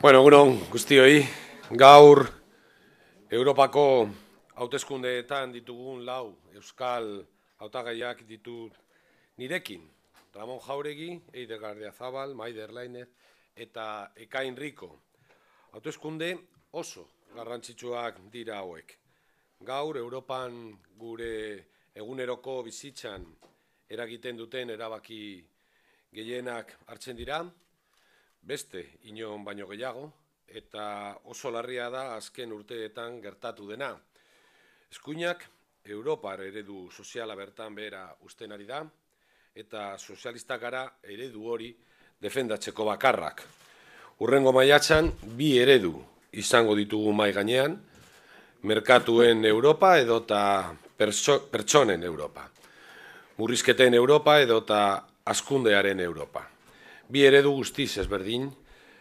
Bueno, egunon guztioi, gaur Europako hauteskundeetan ditugun lau euskal hautagaiak ditu nirekin. Ramón Jáuregui, Eider Gardiazabal, Maider Lainez eta Ekain Rico. Hauteskunde oso garrantzitsuak dira hauek. Gaur Europan gure eguneroko bizitzan eragiten duten erabaki gehienak hartzen dira. Beste inon baino gehiago, eta oso larria da azken urteetan gertatu dena. Eskuinak Europar eredu soziala bertan behera uzten ari da, eta sozialistak gara eredu hori defendatzeko bakarrak. Hurrengo maiatzan bi eredu izango ditugu mai gainean, merkatuen Europa edota pertsonen Europa, murrizketen Europa edota hazkundearen Europa. Bi eredu guztiz ezberdin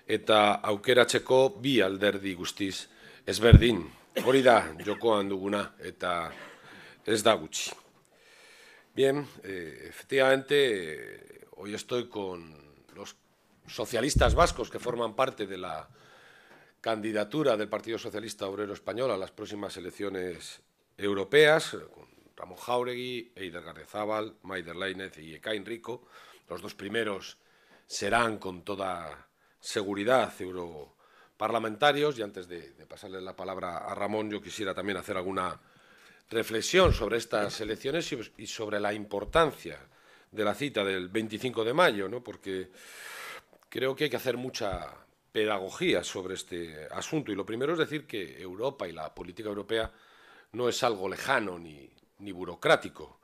eta aukeratzeko bi alderdi guztiz ezberdin. Hori da jokoan duguna eta ez da gutxi. Bien, efectivamente, hoy estoy con los socialistas vascos que forman parte de la candidatura del Partido Socialista Obrero Español a las próximas elecciones europeas, con Ramón Jáuregui, Eider Gardiazabal, Maider Lainez y Ekain Rico, los dos primeros serán con toda seguridad europarlamentarios. Y antes de pasarle la palabra a Ramón, yo quisiera también hacer alguna reflexión sobre estas elecciones y sobre la importancia de la cita del 25 de mayo, ¿no? Porque creo que hay que hacer mucha pedagogía sobre este asunto. Y lo primero es decir que Europa y la política europea no es algo lejano ni burocrático,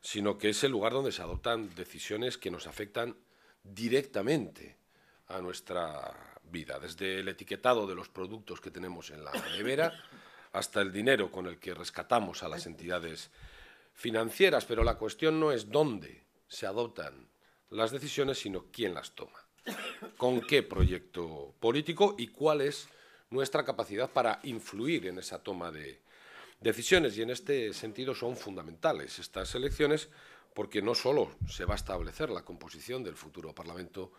sino que es el lugar donde se adoptan decisiones que nos afectan directamente a nuestra vida, desde el etiquetado de los productos que tenemos en la nevera hasta el dinero con el que rescatamos a las entidades financieras. Pero la cuestión no es dónde se adoptan las decisiones, sino quién las toma, con qué proyecto político y cuál es nuestra capacidad para influir en esa toma de decisiones. Y en este sentido son fundamentales estas elecciones, porque no solo se va a establecer la composición del futuro Parlamento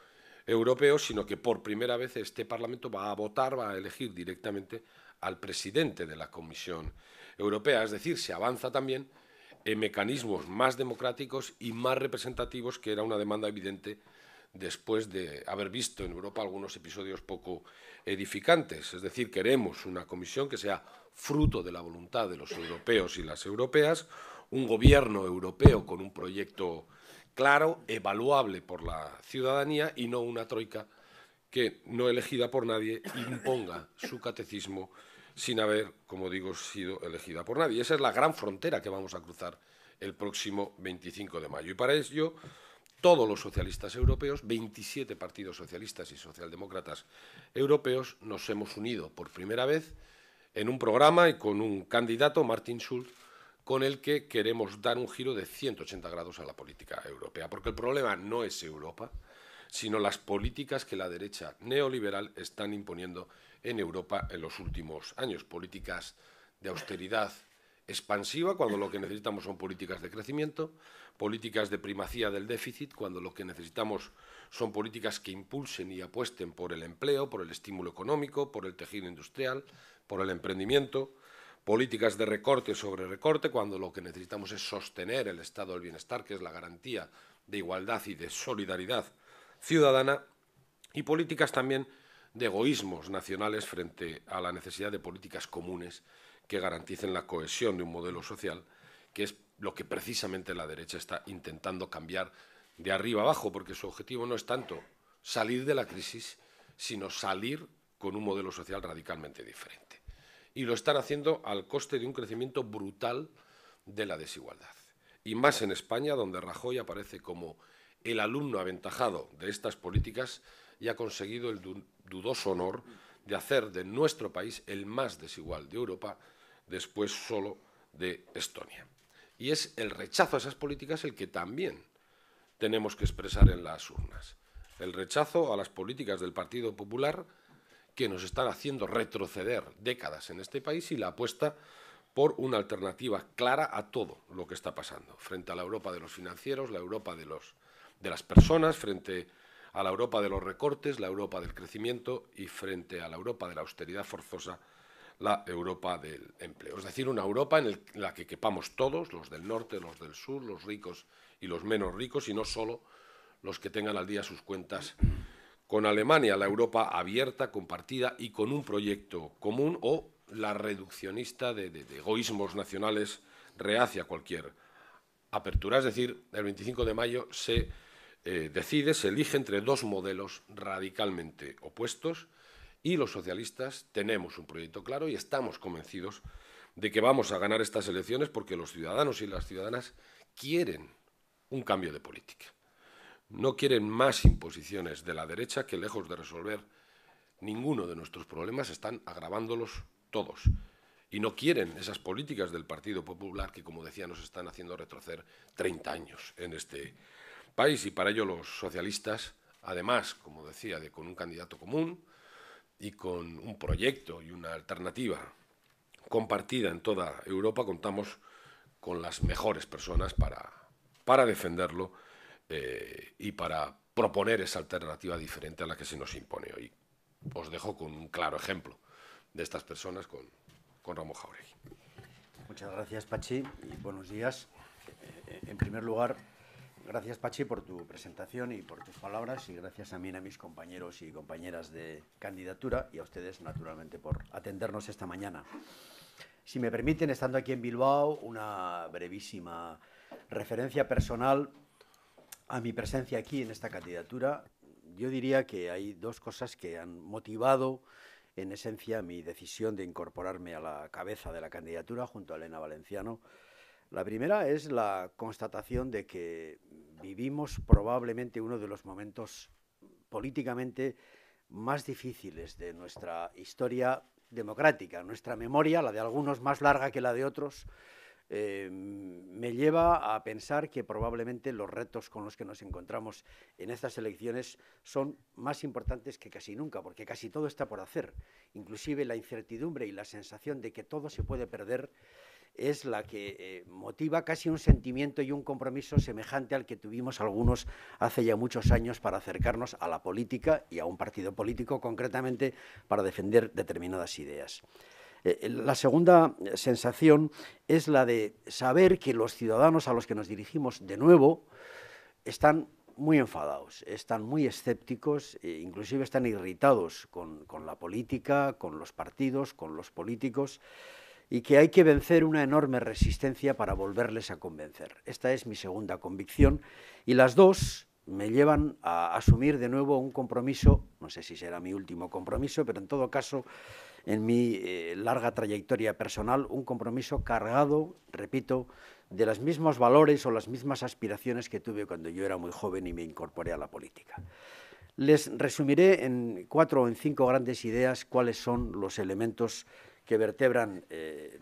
Europeo, sino que por primera vez este Parlamento va a votar, va a elegir directamente al presidente de la Comisión Europea. Es decir, se avanza también en mecanismos más democráticos y más representativos, que era una demanda evidente después de haber visto en Europa algunos episodios poco edificantes. Es decir, queremos una comisión que sea fruto de la voluntad de los europeos y las europeas, un gobierno europeo con un proyecto claro, evaluable por la ciudadanía, y no una troika que, no elegida por nadie, imponga su catecismo sin haber, como digo, sido elegida por nadie. Esa es la gran frontera que vamos a cruzar el próximo 25 de mayo. Y para ello, todos los socialistas europeos, 27 partidos socialistas y socialdemócratas europeos, nos hemos unido por primera vez en un programa y con un candidato, Martín Schulz, con el que queremos dar un giro de 180 grados a la política europea, porque el problema no es Europa, sino las políticas que la derecha neoliberal están imponiendo en Europa en los últimos años. Políticas de austeridad expansiva, cuando lo que necesitamos son políticas de crecimiento, políticas de primacía del déficit, cuando lo que necesitamos son políticas que impulsen y apuesten por el empleo, por el estímulo económico, por el tejido industrial, por el emprendimiento. Políticas de recorte sobre recorte, cuando lo que necesitamos es sostener el estado del bienestar, que es la garantía de igualdad y de solidaridad ciudadana. Y políticas también de egoísmos nacionales frente a la necesidad de políticas comunes que garanticen la cohesión de un modelo social, que es lo que precisamente la derecha está intentando cambiar de arriba abajo, porque su objetivo no es tanto salir de la crisis, sino salir con un modelo social radicalmente diferente. Y lo están haciendo al coste de un crecimiento brutal de la desigualdad. Y más en España, donde Rajoy aparece como el alumno aventajado de estas políticas y ha conseguido el dudoso honor de hacer de nuestro país el más desigual de Europa, después solo de Estonia. Y es el rechazo a esas políticas el que también tenemos que expresar en las urnas. El rechazo a las políticas del Partido Popular, que nos están haciendo retroceder décadas en este país, y la apuesta por una alternativa clara a todo lo que está pasando, frente a la Europa de los financieros, la Europa de las personas, frente a la Europa de los recortes, la Europa del crecimiento y frente a la Europa de la austeridad forzosa, la Europa del empleo. Es decir, una Europa en la que quepamos todos, los del norte, los del sur, los ricos y los menos ricos, y no solo los que tengan al día sus cuentas con Alemania, la Europa abierta, compartida y con un proyecto común, o la reduccionista de egoísmos nacionales reacia a cualquier apertura. Es decir, el 25 de mayo se elige entre dos modelos radicalmente opuestos, y los socialistas tenemos un proyecto claro y estamos convencidos de que vamos a ganar estas elecciones porque los ciudadanos y las ciudadanas quieren un cambio de política. No quieren más imposiciones de la derecha que, lejos de resolver ninguno de nuestros problemas, están agravándolos todos. Y no quieren esas políticas del Partido Popular que, como decía, nos están haciendo retroceder 30 años en este país. Y para ello los socialistas, además, como decía, con un candidato común y con un proyecto y una alternativa compartida en toda Europa, contamos con las mejores personas para defenderlo y para proponer esa alternativa diferente a la que se nos impone hoy. Os dejo con un claro ejemplo de estas personas, con Ramón Jáuregui. Muchas gracias, Patxi, y buenos días. En primer lugar, gracias, Patxi, por tu presentación y por tus palabras, y gracias también a mis compañeros y compañeras de candidatura y a ustedes, naturalmente, por atendernos esta mañana. Si me permiten, estando aquí en Bilbao, una brevísima referencia personal a mi presencia aquí en esta candidatura. Yo diría que hay dos cosas que han motivado en esencia mi decisión de incorporarme a la cabeza de la candidatura junto a Elena Valenciano. La primera es la constatación de que vivimos probablemente uno de los momentos políticamente más difíciles de nuestra historia democrática. Nuestra memoria, la de algunos más larga que la de otros, me lleva a pensar que probablemente los retos con los que nos encontramos en estas elecciones son más importantes que casi nunca, porque casi todo está por hacer. Inclusive la incertidumbre y la sensación de que todo se puede perder es la que motiva casi un sentimiento y un compromiso semejante al que tuvimos algunos hace ya muchos años para acercarnos a la política y a un partido político, concretamente para defender determinadas ideas. La segunda sensación es la de saber que los ciudadanos a los que nos dirigimos de nuevo están muy enfadados, están muy escépticos, inclusive están irritados con la política, con los partidos, con los políticos, y que hay que vencer una enorme resistencia para volverles a convencer. Esta es mi segunda convicción, y las dos me llevan a asumir de nuevo un compromiso, no sé si será mi último compromiso, pero en todo caso, en mi larga trayectoria personal, un compromiso cargado, repito, de los mismos valores o las mismas aspiraciones que tuve cuando yo era muy joven y me incorporé a la política. Les resumiré en 4 o en 5 grandes ideas cuáles son los elementos que vertebran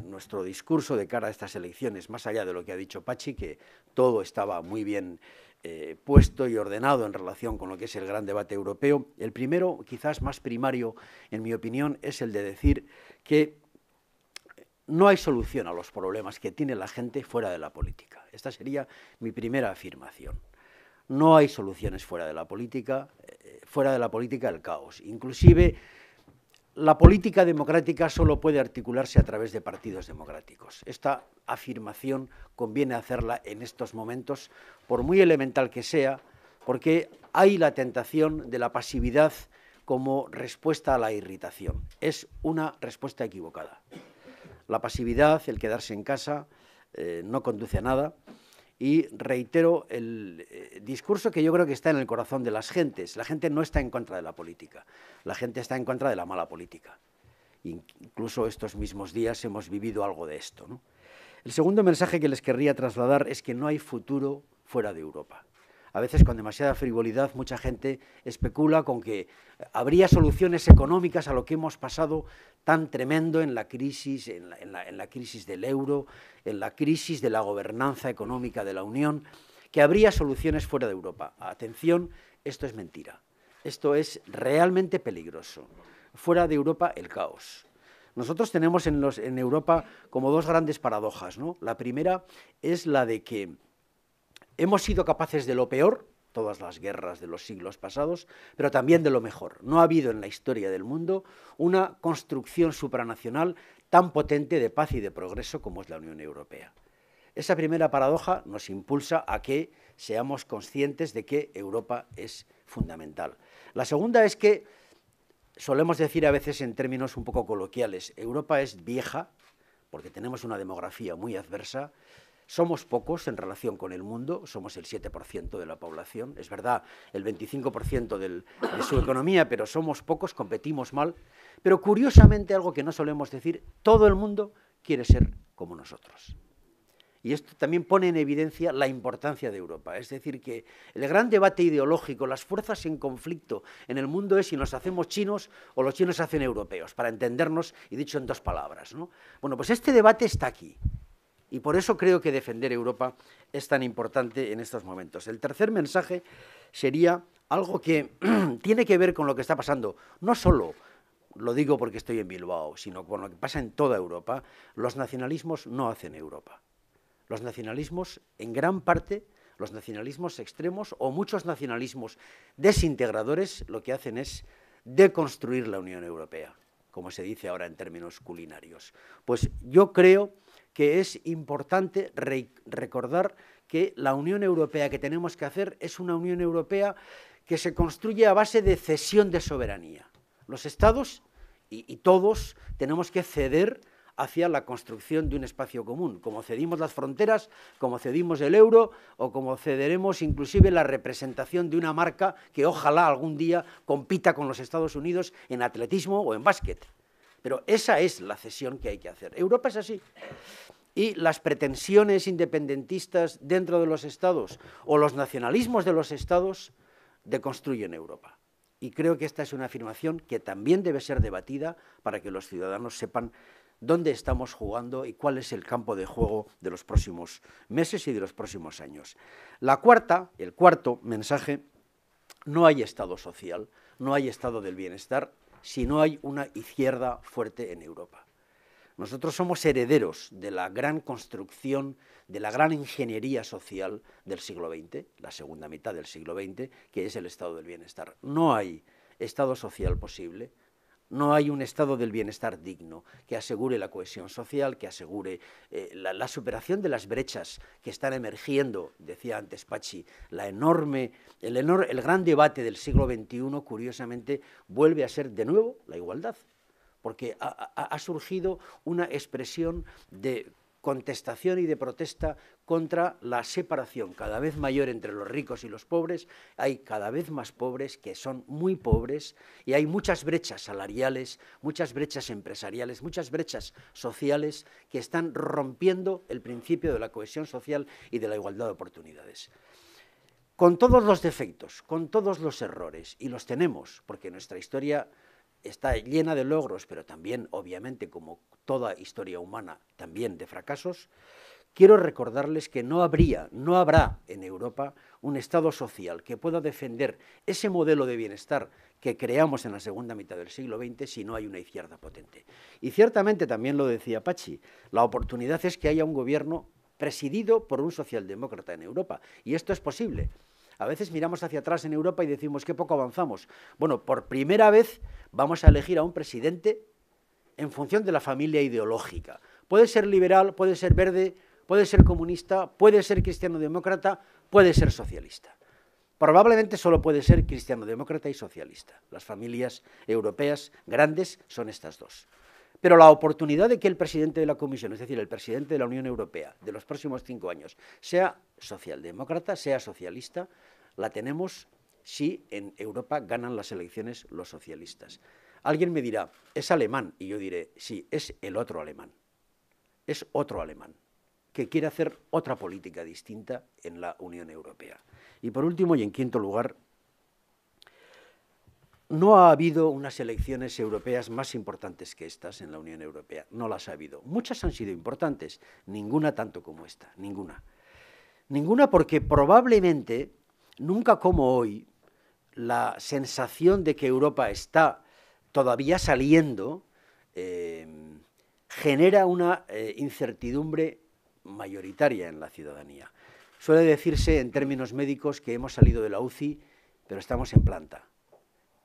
nuestro discurso de cara a estas elecciones, más allá de lo que ha dicho Patxi, que todo estaba muy bien puesto y ordenado en relación con lo que es el gran debate europeo. El primero, quizás más primario, en mi opinión, es el de decir que no hay solución a los problemas que tiene la gente fuera de la política. Esta sería mi primera afirmación. No hay soluciones fuera de la política, el caos. Inclusive, la política democrática solo puede articularse a través de partidos democráticos. Esta afirmación conviene hacerla en estos momentos, por muy elemental que sea, porque hay la tentación de la pasividad como respuesta a la irritación. Es una respuesta equivocada. La pasividad, el quedarse en casa, no conduce a nada. Y reitero el discurso que yo creo que está en el corazón de las gentes. La gente no está en contra de la política, la gente está en contra de la mala política. Incluso estos mismos días hemos vivido algo de esto, ¿no? El segundo mensaje que les querría trasladar es que no hay futuro fuera de Europa. A veces, con demasiada frivolidad, mucha gente especula con que habría soluciones económicas a lo que hemos pasado tan tremendo en la crisis, en la crisis del euro, en la crisis de la gobernanza económica de la Unión, que habría soluciones fuera de Europa. Atención, esto es mentira. Esto es realmente peligroso. Fuera de Europa, el caos. Nosotros tenemos en Europa como dos grandes paradojas, ¿no? La primera es la de que hemos sido capaces de lo peor, todas las guerras de los siglos pasados, pero también de lo mejor. No ha habido en la historia del mundo una construcción supranacional tan potente de paz y de progreso como es la Unión Europea. Esa primera paradoja nos impulsa a que seamos conscientes de que Europa es fundamental. La segunda es que solemos decir a veces en términos un poco coloquiales, Europa es vieja, porque tenemos una demografía muy adversa, somos pocos en relación con el mundo, somos el 7% de la población, es verdad, el 25% de su economía, pero somos pocos, competimos mal, pero curiosamente algo que no solemos decir, todo el mundo quiere ser como nosotros. Y esto también pone en evidencia la importancia de Europa, es decir, que el gran debate ideológico, las fuerzas en conflicto en el mundo es si nos hacemos chinos o los chinos se hacen europeos, para entendernos y dicho en dos palabras, ¿no? Bueno, pues este debate está aquí. Y por eso creo que defender Europa es tan importante en estos momentos. El tercer mensaje sería algo que tiene que ver con lo que está pasando. No solo, lo digo porque estoy en Bilbao, sino con lo que pasa en toda Europa. Los nacionalismos no hacen Europa. Los nacionalismos, en gran parte, los nacionalismos extremos o muchos nacionalismos desintegradores, lo que hacen es deconstruir la Unión Europea, como se dice ahora en términos culinarios. Pues yo creo que es importante recordar que la Unión Europea que tenemos que hacer es una Unión Europea que se construye a base de cesión de soberanía. Los estados y todos tenemos que ceder hacia la construcción de un espacio común, como cedimos las fronteras, como cedimos el euro o como cederemos inclusive la representación de una marca que ojalá algún día compita con los Estados Unidos en atletismo o en básquet. Pero esa es la cesión que hay que hacer. Europa es así. Y las pretensiones independentistas dentro de los estados o los nacionalismos de los estados deconstruyen Europa. Y creo que esta es una afirmación que también debe ser debatida para que los ciudadanos sepan dónde estamos jugando y cuál es el campo de juego de los próximos meses y de los próximos años. El cuarto mensaje, no hay Estado social, no hay Estado del bienestar, si no hay una izquierda fuerte en Europa. Nosotros somos herederos de la gran construcción, de la gran ingeniería social del siglo XX, la segunda mitad del siglo XX, que es el Estado del bienestar. No hay Estado social posible, no hay un Estado del bienestar digno que asegure la cohesión social, que asegure la superación de las brechas que están emergiendo, decía antes Patxi, el gran debate del siglo XXI, curiosamente, vuelve a ser de nuevo la igualdad, porque ha surgido una expresión de contestación y de protesta contra la separación cada vez mayor entre los ricos y los pobres. Hay cada vez más pobres que son muy pobres y hay muchas brechas salariales, muchas brechas empresariales, muchas brechas sociales que están rompiendo el principio de la cohesión social y de la igualdad de oportunidades. Con todos los defectos, con todos los errores, y los tenemos, porque nuestra historia está llena de logros, pero también, obviamente, como toda historia humana, también de fracasos, quiero recordarles que no habrá en Europa un Estado social que pueda defender ese modelo de bienestar que creamos en la segunda mitad del siglo XX si no hay una izquierda potente. Y ciertamente, también lo decía Patxi, la oportunidad es que haya un gobierno presidido por un socialdemócrata en Europa, y esto es posible. A veces miramos hacia atrás en Europa y decimos qué poco avanzamos. Bueno, por primera vez vamos a elegir a un presidente en función de la familia ideológica. Puede ser liberal, puede ser verde, puede ser comunista, puede ser cristiano-demócrata, puede ser socialista. Probablemente solo puede ser cristiano-demócrata y socialista. Las familias europeas grandes son estas dos. Pero la oportunidad de que el presidente de la Comisión, es decir, el presidente de la Unión Europea de los próximos 5 años, sea socialdemócrata, sea socialista, la tenemos si en Europa ganan las elecciones los socialistas. Alguien me dirá, es alemán, y yo diré, sí, es el otro alemán. Es otro alemán que quiere hacer otra política distinta en la Unión Europea. Y por último y en quinto lugar, no ha habido unas elecciones europeas más importantes que estas en la Unión Europea, no las ha habido. Muchas han sido importantes, ninguna tanto como esta, ninguna. Ninguna porque probablemente, nunca como hoy, la sensación de que Europa está todavía saliendo genera una incertidumbre mayoritaria en la ciudadanía. Suele decirse en términos médicos que hemos salido de la UCI, pero estamos en planta.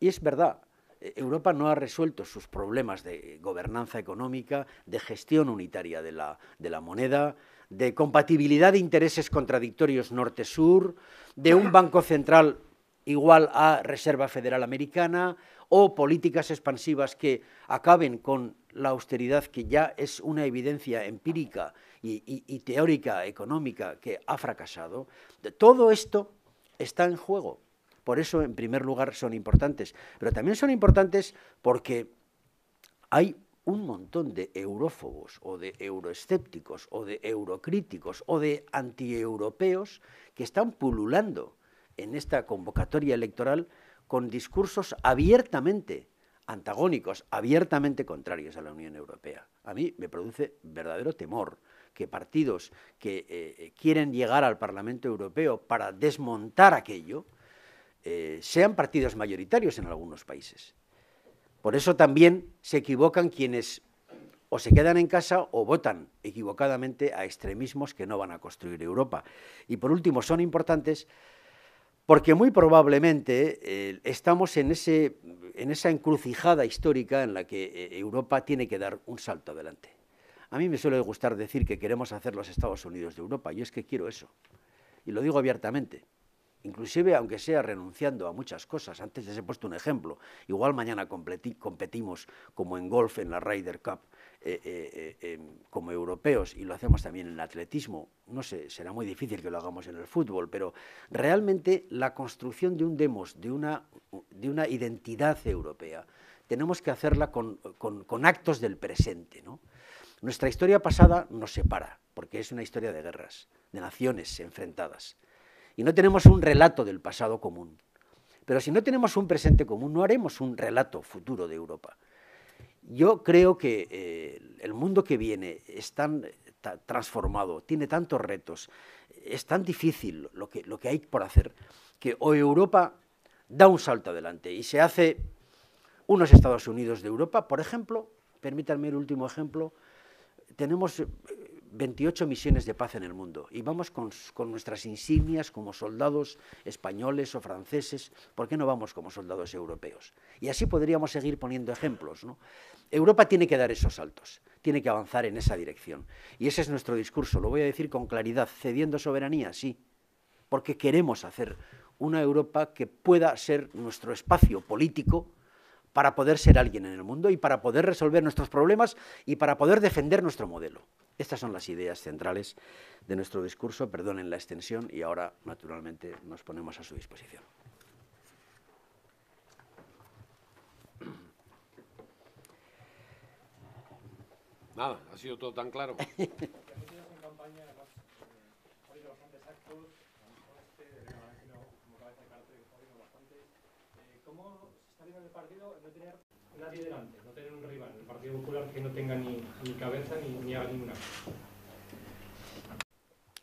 Y es verdad, Europa no ha resuelto sus problemas de gobernanza económica, de gestión unitaria de la moneda, de compatibilidad de intereses contradictorios norte-sur, de un banco central igual a Reserva Federal Americana, o políticas expansivas que acaben con la austeridad, que ya es una evidencia empírica y teórica económica que ha fracasado. Todo esto está en juego. Por eso, en primer lugar, son importantes. Pero también son importantes porque hay un montón de eurófobos o de euroescépticos o de eurocríticos o de antieuropeos que están pululando en esta convocatoria electoral con discursos abiertamente antagónicos, abiertamente contrarios a la Unión Europea. A mí me produce verdadero temor que partidos que quieren llegar al Parlamento Europeo para desmontar aquello sean partidos mayoritarios en algunos países. Por eso también se equivocan quienes o se quedan en casa o votan equivocadamente a extremismos que no van a construir Europa. Y por último, son importantes porque muy probablemente estamos en esa encrucijada histórica en la que Europa tiene que dar un salto adelante. A mí me suele gustar decir que queremos hacer los Estados Unidos de Europa, yo es que quiero eso, y lo digo abiertamente. Inclusive, aunque sea renunciando a muchas cosas, antes les he puesto un ejemplo, igual mañana competimos como en golf en la Ryder Cup como europeos, y lo hacemos también en el atletismo, no sé, será muy difícil que lo hagamos en el fútbol, pero realmente la construcción de un demos, de una identidad europea, tenemos que hacerla con actos del presente, ¿no? Nuestra historia pasada nos separa, porque es una historia de guerras, de naciones enfrentadas. Y no tenemos un relato del pasado común. Pero si no tenemos un presente común, no haremos un relato futuro de Europa. Yo creo que el mundo que viene es tan transformado, tiene tantos retos, es tan difícil lo que hay por hacer, que o Europa da un salto adelante y se hace unos Estados Unidos de Europa. Por ejemplo, permítanme el último ejemplo, tenemos 28 misiones de paz en el mundo y vamos con nuestras insignias como soldados españoles o franceses. ¿Por qué no vamos como soldados europeos? Y así podríamos seguir poniendo ejemplos, ¿no? Europa tiene que dar esos saltos, tiene que avanzar en esa dirección. Y ese es nuestro discurso, lo voy a decir con claridad, cediendo soberanía, sí, porque queremos hacer una Europa que pueda ser nuestro espacio político para poder ser alguien en el mundo y para poder resolver nuestros problemas y para poder defender nuestro modelo. Estas son las ideas centrales de nuestro discurso, perdonen la extensión, y ahora, naturalmente, nos ponemos a su disposición. Nada, ha sido todo tan claro. Nadie delante, no tener un rival, el Partido Popular que no tenga ni cabeza ni haga ninguna cosa.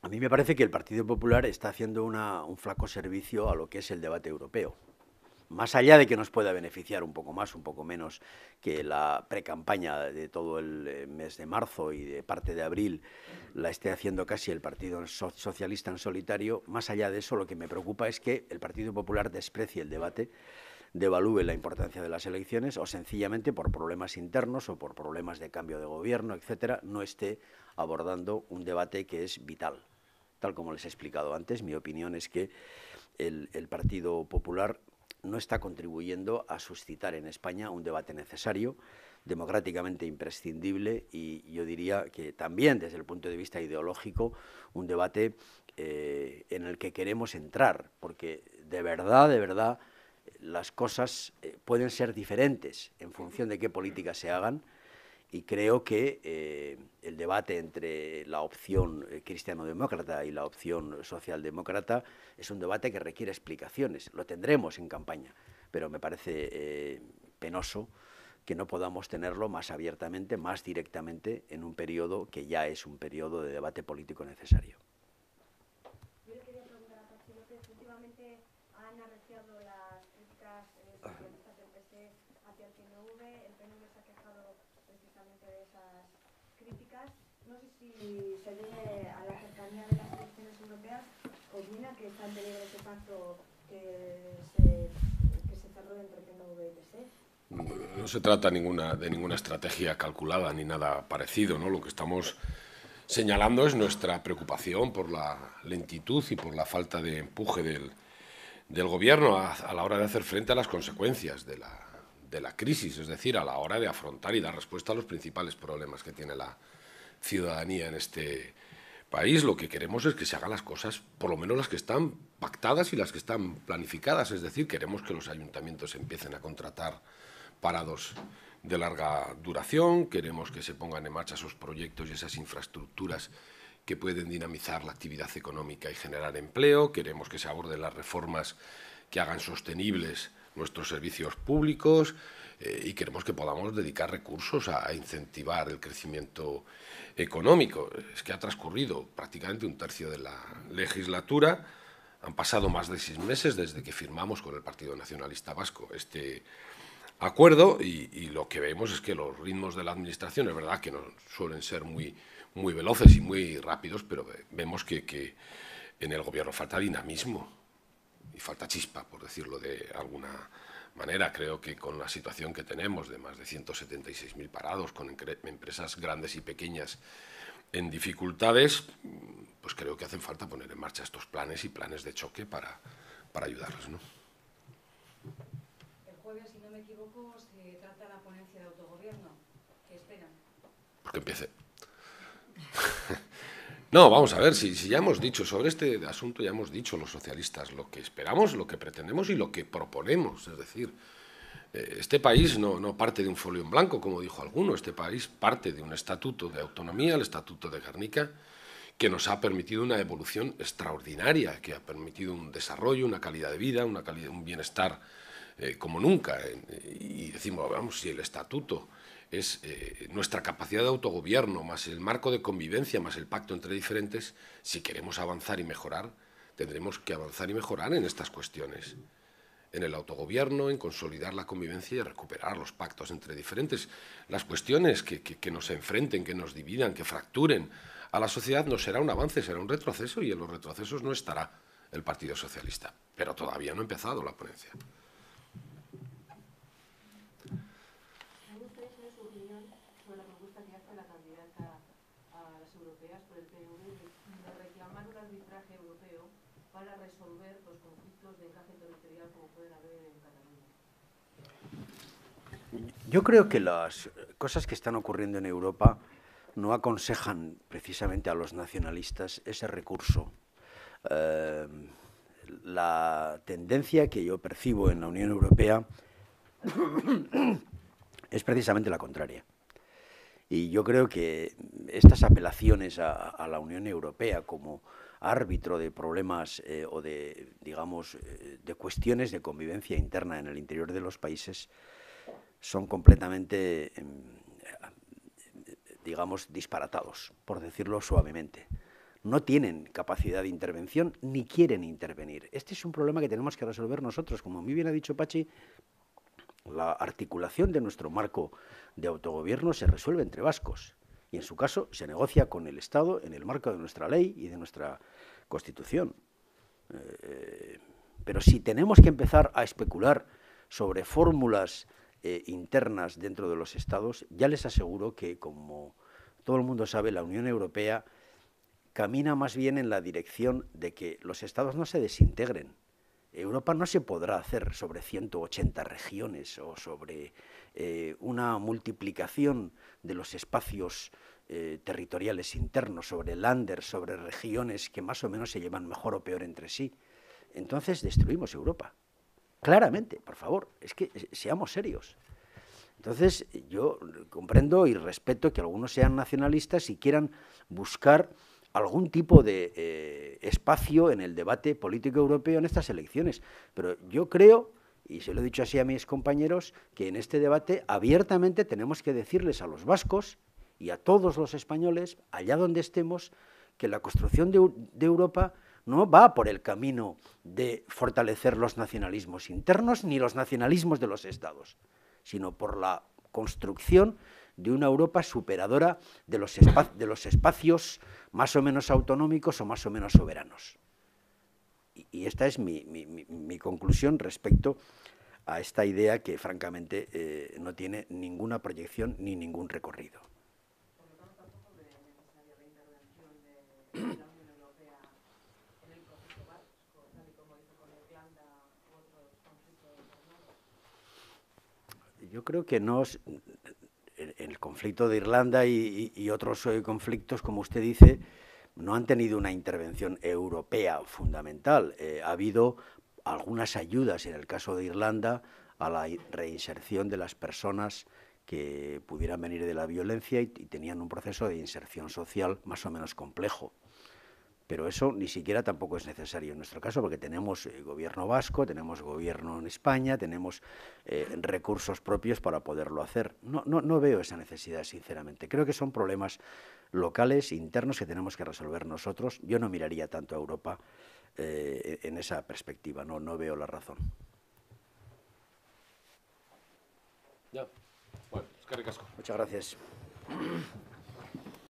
A mí me parece que el Partido Popular está haciendo un flaco servicio a lo que es el debate europeo. Más allá de que nos pueda beneficiar un poco más, un poco menos, que la precampaña de todo el mes de marzo y de parte de abril la esté haciendo casi el Partido Socialista en solitario, más allá de eso lo que me preocupa es que el Partido Popular desprecie el debate, devalúe la importancia de las elecciones o sencillamente por problemas internos o por problemas de cambio de gobierno, etcétera, no esté abordando un debate que es vital. Tal como les he explicado antes, mi opinión es que el Partido Popular no está contribuyendo a suscitar en España un debate necesario, democráticamente imprescindible y yo diría que también desde el punto de vista ideológico un debate en el que queremos entrar, porque de verdad, las cosas pueden ser diferentes en función de qué políticas se hagan y creo que el debate entre la opción cristiano-demócrata y la opción socialdemócrata es un debate que requiere explicaciones. Lo tendremos en campaña, pero me parece penoso que no podamos tenerlo más abiertamente, más directamente en un periodo que ya es un periodo de debate político necesario. Yo le quería preguntar a Patxi López, últimamente han arreciado las críticas socialistas del PC hacia el PNV, el PNV se ha quejado precisamente de esas críticas. No sé si se debe a la cercanía de las elecciones europeas opina que está en peligro ese pacto que se cerró entre PNV y PSC? No se trata de ninguna estrategia calculada ni nada parecido, ¿no? Lo que estamos señalando es nuestra preocupación por la lentitud y por la falta de empuje del Gobierno a la hora de hacer frente a las consecuencias de la crisis, es decir, a la hora de afrontar y dar respuesta a los principales problemas que tiene la ciudadanía en este país. Lo que queremos es que se hagan las cosas, por lo menos las que están pactadas y las que están planificadas, es decir, queremos que los ayuntamientos empiecen a contratar parados de larga duración, queremos que se pongan en marcha esos proyectos y esas infraestructuras que pueden dinamizar la actividad económica y generar empleo, queremos que se aborden las reformas que hagan sostenibles nuestros servicios públicos y queremos que podamos dedicar recursos a incentivar el crecimiento económico. Es que ha transcurrido prácticamente un tercio de la legislatura, han pasado más de 6 meses desde que firmamos con el Partido Nacionalista Vasco este acuerdo y lo que vemos es que los ritmos de la Administración, es verdad que no suelen ser muy veloces y muy rápidos, pero vemos que en el Gobierno falta dinamismo y falta chispa, por decirlo de alguna manera. Creo que con la situación que tenemos de más de 176.000 parados, con empresas grandes y pequeñas en dificultades, pues creo que hacen falta poner en marcha estos planes y planes de choque para ayudarlos, ¿no? Si no me equivoco, se trata la ponencia de autogobierno. ¿Qué esperan? Pues que empiece. No, vamos a ver, si ya hemos dicho sobre este asunto, ya hemos dicho los socialistas lo que esperamos, lo que pretendemos y lo que proponemos. Es decir, este país no parte de un folio en blanco, como dijo alguno, este país parte de un estatuto de autonomía, el Estatuto de Guernica, que nos ha permitido una evolución extraordinaria, que ha permitido un desarrollo, una calidad de vida, un bienestar como nunca, y decimos, vamos, si el estatuto es nuestra capacidad de autogobierno, más el marco de convivencia, más el pacto entre diferentes, si queremos avanzar y mejorar, tendremos que avanzar y mejorar en estas cuestiones, en el autogobierno, en consolidar la convivencia y recuperar los pactos entre diferentes. Las cuestiones que nos enfrenten, que nos dividan, que fracturen a la sociedad, no será un avance, será un retroceso, y en los retrocesos no estará el Partido Socialista. Pero todavía no ha empezado la ponencia. Yo creo que las cosas que están ocurriendo en Europa no aconsejan precisamente a los nacionalistas ese recurso. La tendencia que yo percibo en la Unión Europea es precisamente la contraria. Y yo creo que estas apelaciones a la Unión Europea como árbitro de problemas o de, digamos, de cuestiones de convivencia interna en el interior de los países son completamente, digamos, disparatados, por decirlo suavemente. No tienen capacidad de intervención ni quieren intervenir. Este es un problema que tenemos que resolver nosotros. Como muy bien ha dicho Patxi, la articulación de nuestro marco de autogobierno se resuelve entre vascos y, en su caso, se negocia con el Estado en el marco de nuestra ley y de nuestra Constitución. Pero si tenemos que empezar a especular sobre fórmulas internas dentro de los Estados, ya les aseguro que, como todo el mundo sabe, la Unión Europea camina más bien en la dirección de que los Estados no se desintegren. Europa no se podrá hacer sobre 180 regiones o sobre una multiplicación de los espacios territoriales internos, sobre landers, sobre regiones que más o menos se llevan mejor o peor entre sí. Entonces destruimos Europa. Claramente, por favor, es que seamos serios. Entonces, yo comprendo y respeto que algunos sean nacionalistas y quieran buscar algún tipo de espacio en el debate político europeo en estas elecciones. Pero yo creo, y se lo he dicho así a mis compañeros, que en este debate abiertamente tenemos que decirles a los vascos y a todos los españoles, allá donde estemos, que la construcción de Europa no va por el camino de fortalecer los nacionalismos internos ni los nacionalismos de los Estados, sino por la construcción de una Europa superadora de los espacios más o menos autonómicos o más o menos soberanos. Y esta es mi conclusión respecto a esta idea que, francamente, no tiene ninguna proyección ni ningún recorrido. Por lo tanto, tampoco ve necesaria la intervención de la Unión Europea en el conflicto vasco, tal y como hizo con Irlanda u otros conflictos internacionales. Yo creo que no. El conflicto de Irlanda y otros conflictos, como usted dice, no han tenido una intervención europea fundamental. Ha habido algunas ayudas, en el caso de Irlanda, a la reinserción de las personas que pudieran venir de la violencia y tenían un proceso de inserción social más o menos complejo. Pero eso ni siquiera tampoco es necesario en nuestro caso, porque tenemos gobierno vasco, tenemos gobierno en España, tenemos recursos propios para poderlo hacer. No veo esa necesidad, sinceramente. Creo que son problemas locales, internos, que tenemos que resolver nosotros. Yo no miraría tanto a Europa en esa perspectiva, no veo la razón. Ya. Bueno, es que ricasco. Muchas gracias.